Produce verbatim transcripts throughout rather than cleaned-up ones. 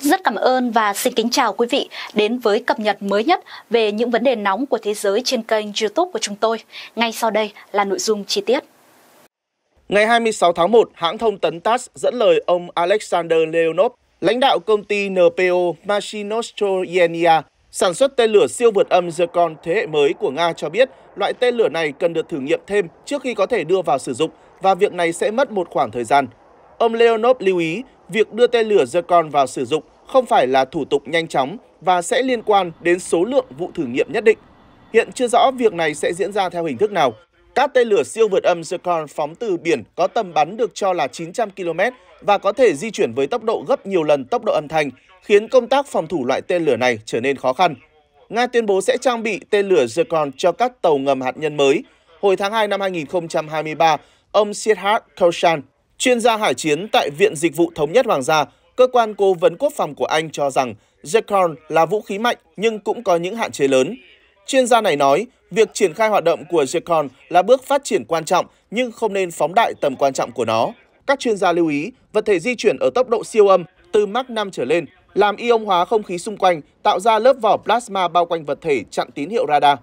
Rất cảm ơn và xin kính chào quý vị đến với cập nhật mới nhất về những vấn đề nóng của thế giới trên kênh YouTube của chúng tôi. Ngay sau đây là nội dung chi tiết. Ngày hai mươi sáu tháng một, hãng thông tấn tát dẫn lời ông Alexander Leonov, lãnh đạo công ty en pê ô Mashinostroyeniya, sản xuất tên lửa siêu vượt âm Zircon thế hệ mới của Nga cho biết loại tên lửa này cần được thử nghiệm thêm trước khi có thể đưa vào sử dụng và việc này sẽ mất một khoảng thời gian. Ông Leonov lưu ý, việc đưa tên lửa Zircon vào sử dụng không phải là thủ tục nhanh chóng và sẽ liên quan đến số lượng vụ thử nghiệm nhất định. Hiện chưa rõ việc này sẽ diễn ra theo hình thức nào. Các tên lửa siêu vượt âm Zircon phóng từ biển có tầm bắn được cho là chín trăm ki lô mét và có thể di chuyển với tốc độ gấp nhiều lần tốc độ âm thanh, khiến công tác phòng thủ loại tên lửa này trở nên khó khăn. Nga tuyên bố sẽ trang bị tên lửa Zircon cho các tàu ngầm hạt nhân mới. Hồi tháng hai năm hai nghìn không trăm hai mươi ba, ông Sidhard Koshan, chuyên gia hải chiến tại Viện Dịch vụ Thống nhất Hoàng gia, cơ quan cố vấn quốc phòng của Anh cho rằng Zircon là vũ khí mạnh nhưng cũng có những hạn chế lớn. Chuyên gia này nói, việc triển khai hoạt động của Zircon là bước phát triển quan trọng nhưng không nên phóng đại tầm quan trọng của nó. Các chuyên gia lưu ý, vật thể di chuyển ở tốc độ siêu âm từ Mach năm trở lên, làm ion hóa không khí xung quanh, tạo ra lớp vỏ plasma bao quanh vật thể chặn tín hiệu radar.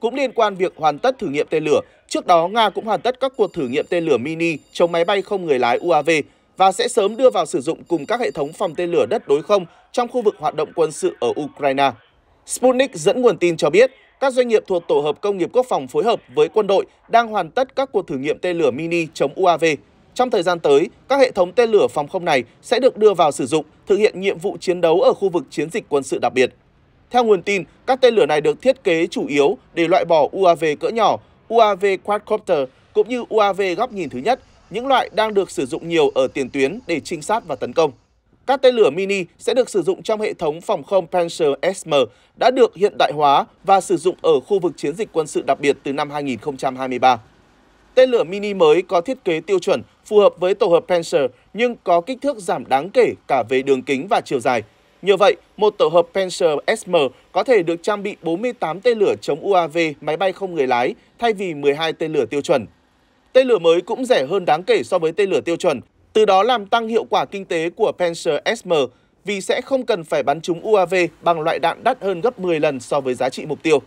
Cũng liên quan việc hoàn tất thử nghiệm tên lửa, trước đó Nga cũng hoàn tất các cuộc thử nghiệm tên lửa mini chống máy bay không người lái u a vê và sẽ sớm đưa vào sử dụng cùng các hệ thống phòng tên lửa đất đối không trong khu vực hoạt động quân sự ở Ukraine. Sputnik dẫn nguồn tin cho biết, các doanh nghiệp thuộc Tổ hợp Công nghiệp Quốc phòng phối hợp với quân đội đang hoàn tất các cuộc thử nghiệm tên lửa mini chống u a vê. Trong thời gian tới, các hệ thống tên lửa phòng không này sẽ được đưa vào sử dụng, thực hiện nhiệm vụ chiến đấu ở khu vực chiến dịch quân sự đặc biệt. Theo nguồn tin, các tên lửa này được thiết kế chủ yếu để loại bỏ u a vê cỡ nhỏ, u a vê quadcopter cũng như u a vê góc nhìn thứ nhất, những loại đang được sử dụng nhiều ở tiền tuyến để trinh sát và tấn công. Các tên lửa mini sẽ được sử dụng trong hệ thống phòng không Pantsir ét em đã được hiện đại hóa và sử dụng ở khu vực chiến dịch quân sự đặc biệt từ năm hai nghìn không trăm hai mươi ba. Tên lửa mini mới có thiết kế tiêu chuẩn phù hợp với tổ hợp Pantsir nhưng có kích thước giảm đáng kể cả về đường kính và chiều dài. Nhờ vậy, một tổ hợp Pantsir ét em có thể được trang bị bốn mươi tám tên lửa chống u a vê máy bay không người lái thay vì mười hai tên lửa tiêu chuẩn. Tên lửa mới cũng rẻ hơn đáng kể so với tên lửa tiêu chuẩn, từ đó làm tăng hiệu quả kinh tế của Pantsir ét em vì sẽ không cần phải bắn trúng u a vê bằng loại đạn đắt hơn gấp mười lần so với giá trị mục tiêu.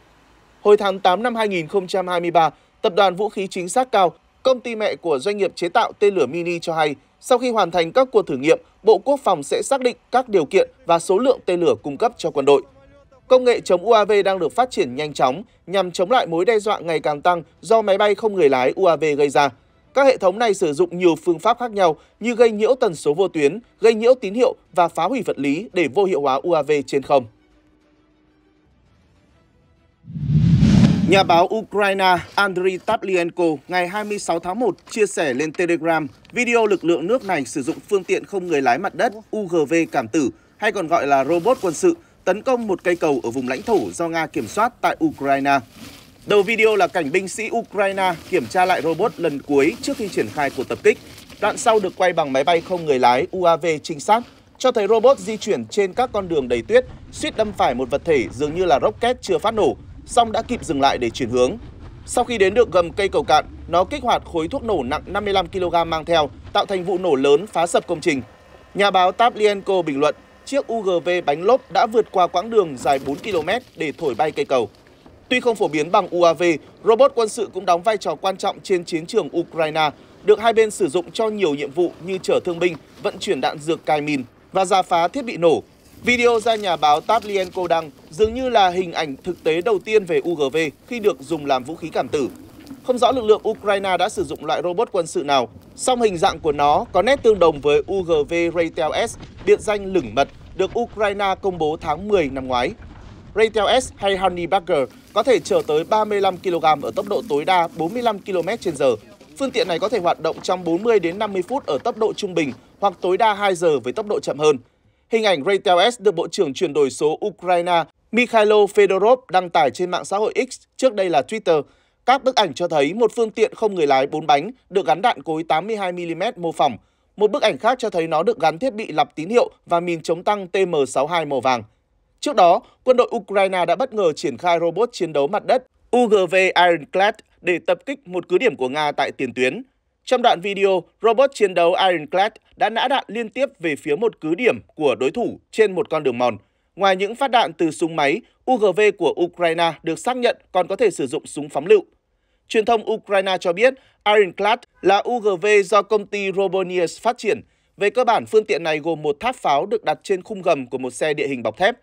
Hồi tháng tám năm hai nghìn không trăm hai mươi ba, Tập đoàn Vũ khí Chính xác Cao, công ty mẹ của doanh nghiệp chế tạo tên lửa mini cho hay, sau khi hoàn thành các cuộc thử nghiệm, Bộ Quốc phòng sẽ xác định các điều kiện và số lượng tên lửa cung cấp cho quân đội. Công nghệ chống u a vê đang được phát triển nhanh chóng nhằm chống lại mối đe dọa ngày càng tăng do máy bay không người lái u a vê gây ra. Các hệ thống này sử dụng nhiều phương pháp khác nhau như gây nhiễu tần số vô tuyến, gây nhiễu tín hiệu và phá hủy vật lý để vô hiệu hóa u a vê trên không. Nhà báo Ukraine Andriy Tapienko ngày hai mươi sáu tháng một chia sẻ lên Telegram video lực lượng nước này sử dụng phương tiện không người lái mặt đất u giê vê cảm tử, hay còn gọi là robot quân sự, tấn công một cây cầu ở vùng lãnh thổ do Nga kiểm soát tại Ukraine. Đầu video là cảnh binh sĩ Ukraine kiểm tra lại robot lần cuối trước khi triển khai cuộc tập kích. Đoạn sau được quay bằng máy bay không người lái u a vê trinh sát, cho thấy robot di chuyển trên các con đường đầy tuyết, suýt đâm phải một vật thể dường như là rocket chưa phát nổ, song đã kịp dừng lại để chuyển hướng. Sau khi đến được gầm cây cầu cạn, nó kích hoạt khối thuốc nổ nặng năm mươi lăm ki lô gam mang theo, tạo thành vụ nổ lớn phá sập công trình. Nhà báo Taplienko bình luận, chiếc u giê vê bánh lốp đã vượt qua quãng đường dài bốn ki lô mét để thổi bay cây cầu. Tuy không phổ biến bằng u a vê, robot quân sự cũng đóng vai trò quan trọng trên chiến trường Ukraine, được hai bên sử dụng cho nhiều nhiệm vụ như chở thương binh, vận chuyển đạn dược cài mìn và rà phá thiết bị nổ. Video do nhà báo Taplienko đăng dường như là hình ảnh thực tế đầu tiên về u giê vê khi được dùng làm vũ khí cảm tử. Không rõ lực lượng Ukraine đã sử dụng loại robot quân sự nào, song hình dạng của nó có nét tương đồng với u giê vê Raytel-S, biệt danh lửng mật, được Ukraine công bố tháng mười năm ngoái. Raytel-S hay Honeybugger có thể chở tới ba mươi lăm ki lô gam ở tốc độ tối đa bốn mươi lăm ki lô mét trên giờ. Phương tiện này có thể hoạt động trong bốn mươi đến năm mươi phút ở tốc độ trung bình hoặc tối đa hai giờ với tốc độ chậm hơn. Hình ảnh Raytel-S được Bộ trưởng chuyển đổi số Ukraine Mykhailo Fedorov đăng tải trên mạng xã hội X, trước đây là Twitter. Các bức ảnh cho thấy một phương tiện không người lái bốn bánh được gắn đạn cối tám mươi hai mi li mét mô phỏng. Một bức ảnh khác cho thấy nó được gắn thiết bị lọc tín hiệu và mìn chống tăng tê em sáu hai màu vàng. Trước đó, quân đội Ukraine đã bất ngờ triển khai robot chiến đấu mặt đất u giê vê Ironclad để tập kích một cứ điểm của Nga tại tiền tuyến. Trong đoạn video, robot chiến đấu Ironclad đã nã đạn liên tiếp về phía một cứ điểm của đối thủ trên một con đường mòn. Ngoài những phát đạn từ súng máy, u giê vê của Ukraine được xác nhận còn có thể sử dụng súng phóng lựu. Truyền thông Ukraine cho biết Ironclad là u giê vê do công ty Robonius phát triển. Về cơ bản, phương tiện này gồm một tháp pháo được đặt trên khung gầm của một xe địa hình bọc thép.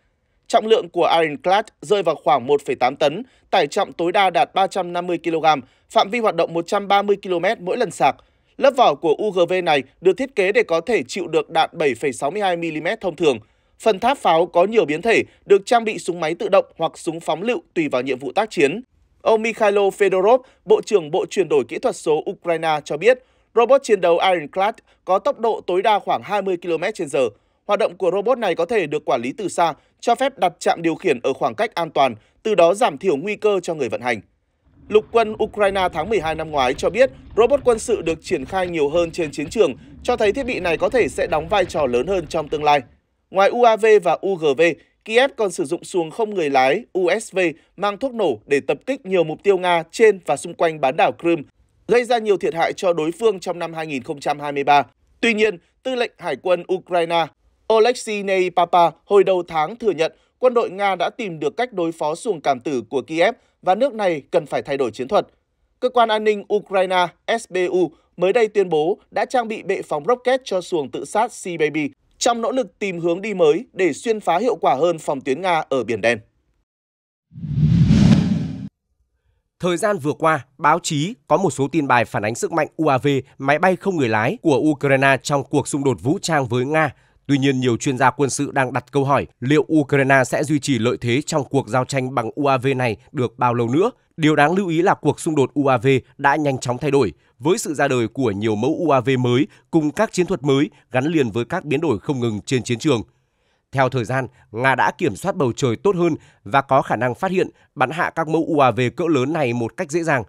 Trọng lượng của Ironclad rơi vào khoảng một phẩy tám tấn, tải trọng tối đa đạt ba trăm năm mươi ki lô gam, phạm vi hoạt động một trăm ba mươi ki lô mét mỗi lần sạc. Lớp vỏ của u giê vê này được thiết kế để có thể chịu được đạn bảy phẩy sáu hai mi li mét thông thường. Phần tháp pháo có nhiều biến thể, được trang bị súng máy tự động hoặc súng phóng lựu tùy vào nhiệm vụ tác chiến. Ông Mykhailo Fedorov, Bộ trưởng Bộ chuyển đổi kỹ thuật số Ukraine cho biết, robot chiến đấu Ironclad có tốc độ tối đa khoảng hai mươi ki lô mét trên giờ. Hoạt động của robot này có thể được quản lý từ xa, cho phép đặt trạm điều khiển ở khoảng cách an toàn, từ đó giảm thiểu nguy cơ cho người vận hành. Lục quân Ukraine tháng mười hai năm ngoái cho biết robot quân sự được triển khai nhiều hơn trên chiến trường, cho thấy thiết bị này có thể sẽ đóng vai trò lớn hơn trong tương lai. Ngoài u a vê và u giê vê, Kiev còn sử dụng xuồng không người lái u ét vê mang thuốc nổ để tập kích nhiều mục tiêu Nga trên và xung quanh bán đảo Crimea, gây ra nhiều thiệt hại cho đối phương trong năm hai nghìn không trăm hai mươi ba. Tuy nhiên, Tư lệnh Hải quân Ukraine Oleksiy Neipapa hồi đầu tháng thừa nhận quân đội Nga đã tìm được cách đối phó xuồng cảm tử của Kiev và nước này cần phải thay đổi chiến thuật. Cơ quan an ninh Ukraine ét bê u mới đây tuyên bố đã trang bị bệ phóng rocket cho xuồng tự sát Sea Baby trong nỗ lực tìm hướng đi mới để xuyên phá hiệu quả hơn phòng tuyến Nga ở Biển Đen. Thời gian vừa qua, báo chí có một số tin bài phản ánh sức mạnh u a vê, máy bay không người lái của Ukraine trong cuộc xung đột vũ trang với Nga. Tuy nhiên, nhiều chuyên gia quân sự đang đặt câu hỏi liệu Ukraine sẽ duy trì lợi thế trong cuộc giao tranh bằng u a vê này được bao lâu nữa? Điều đáng lưu ý là cuộc xung đột u a vê đã nhanh chóng thay đổi, với sự ra đời của nhiều mẫu u a vê mới cùng các chiến thuật mới gắn liền với các biến đổi không ngừng trên chiến trường. Theo thời gian, Nga đã kiểm soát bầu trời tốt hơn và có khả năng phát hiện, bắn hạ các mẫu u a vê cỡ lớn này một cách dễ dàng.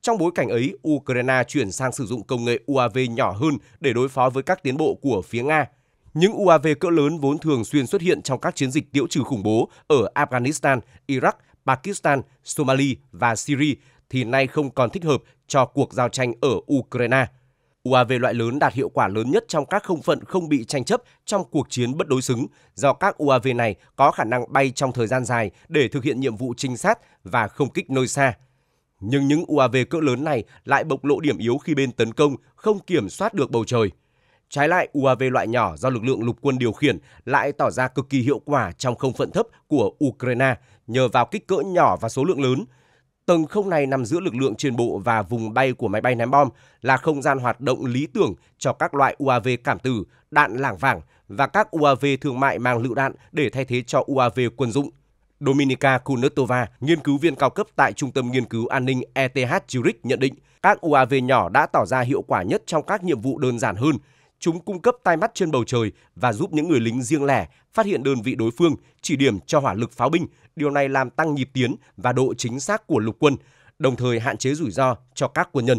Trong bối cảnh ấy, Ukraine chuyển sang sử dụng công nghệ u a vê nhỏ hơn để đối phó với các tiến bộ của phía Nga. Những u a vê cỡ lớn vốn thường xuyên xuất hiện trong các chiến dịch tiêu trừ khủng bố ở Afghanistan, Iraq, Pakistan, Somalia và Syria thì nay không còn thích hợp cho cuộc giao tranh ở Ukraine. u a vê loại lớn đạt hiệu quả lớn nhất trong các không phận không bị tranh chấp trong cuộc chiến bất đối xứng do các u a vê này có khả năng bay trong thời gian dài để thực hiện nhiệm vụ trinh sát và không kích nơi xa. Nhưng những u a vê cỡ lớn này lại bộc lộ điểm yếu khi bên tấn công không kiểm soát được bầu trời. Trái lại, u a vê loại nhỏ do lực lượng lục quân điều khiển lại tỏ ra cực kỳ hiệu quả trong không phận thấp của Ukraine nhờ vào kích cỡ nhỏ và số lượng lớn. Tầng không này nằm giữa lực lượng trên bộ và vùng bay của máy bay ném bom, là không gian hoạt động lý tưởng cho các loại u a vê cảm tử, đạn lảng vảng và các u a vê thương mại mang lựu đạn để thay thế cho u a vê quân dụng. Dominika Kuznetova, nghiên cứu viên cao cấp tại Trung tâm Nghiên cứu An ninh e tê hát Zurich nhận định các u a vê nhỏ đã tỏ ra hiệu quả nhất trong các nhiệm vụ đơn giản hơn. Chúng cung cấp tai mắt trên bầu trời và giúp những người lính riêng lẻ phát hiện đơn vị đối phương, chỉ điểm cho hỏa lực pháo binh. Điều này làm tăng nhịp tiến và độ chính xác của lục quân, đồng thời hạn chế rủi ro cho các quân nhân.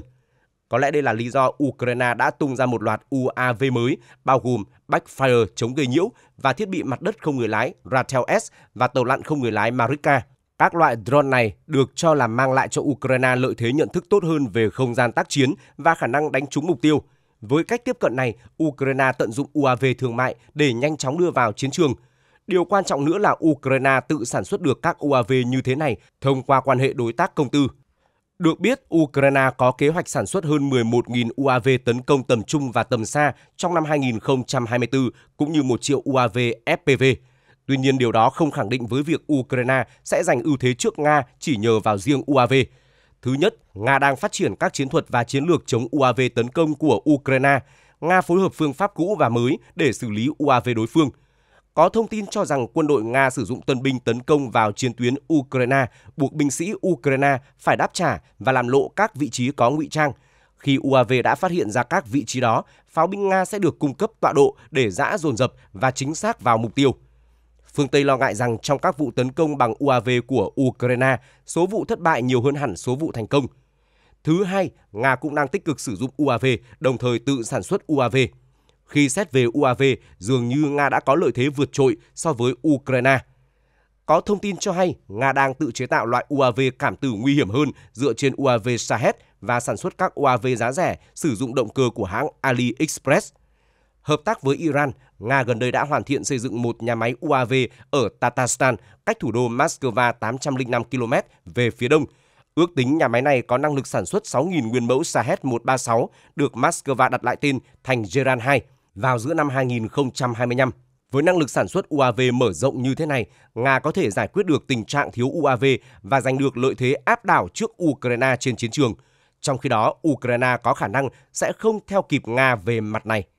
Có lẽ đây là lý do Ukraine đã tung ra một loạt u a vê mới, bao gồm Backfire chống gây nhiễu và thiết bị mặt đất không người lái Raytel-S và tàu lặn không người lái Marika. Các loại drone này được cho là mang lại cho Ukraine lợi thế nhận thức tốt hơn về không gian tác chiến và khả năng đánh trúng mục tiêu. Với cách tiếp cận này, Ukraine tận dụng u a vê thương mại để nhanh chóng đưa vào chiến trường. Điều quan trọng nữa là Ukraine tự sản xuất được các u a vê như thế này thông qua quan hệ đối tác công tư. Được biết, Ukraine có kế hoạch sản xuất hơn mười một nghìn u a vê tấn công tầm trung và tầm xa trong năm hai nghìn không trăm hai mươi tư, cũng như một triệu u a vê ép pê vê. Tuy nhiên, điều đó không khẳng định với việc Ukraine sẽ giành ưu thế trước Nga chỉ nhờ vào riêng u a vê. Thứ nhất, Nga đang phát triển các chiến thuật và chiến lược chống u a vê tấn công của Ukraine. Nga phối hợp phương pháp cũ và mới để xử lý u a vê đối phương. Có thông tin cho rằng quân đội Nga sử dụng tân binh tấn công vào chiến tuyến Ukraine, buộc binh sĩ Ukraine phải đáp trả và làm lộ các vị trí có ngụy trang. Khi u a vê đã phát hiện ra các vị trí đó, pháo binh Nga sẽ được cung cấp tọa độ để giã dồn dập và chính xác vào mục tiêu. Phương Tây lo ngại rằng trong các vụ tấn công bằng u a vê của Ukraine, số vụ thất bại nhiều hơn hẳn số vụ thành công. Thứ hai, Nga cũng đang tích cực sử dụng u a vê, đồng thời tự sản xuất u a vê. Khi xét về u a vê, dường như Nga đã có lợi thế vượt trội so với Ukraine. Có thông tin cho hay, Nga đang tự chế tạo loại u a vê cảm tử nguy hiểm hơn dựa trên u a vê Shahed và sản xuất các u a vê giá rẻ sử dụng động cơ của hãng AliExpress. Hợp tác với Iran, Nga gần đây đã hoàn thiện xây dựng một nhà máy u a vê ở Tatarstan, cách thủ đô Moscow tám trăm lẻ năm ki-lô-mét về phía đông. Ước tính nhà máy này có năng lực sản xuất sáu nghìn nguyên mẫu Shahed một ba sáu, được Moscow đặt lại tên thành Geran hai vào giữa năm hai nghìn không trăm hai mươi lăm. Với năng lực sản xuất u a vê mở rộng như thế này, Nga có thể giải quyết được tình trạng thiếu u a vê và giành được lợi thế áp đảo trước Ukraine trên chiến trường. Trong khi đó, Ukraine có khả năng sẽ không theo kịp Nga về mặt này.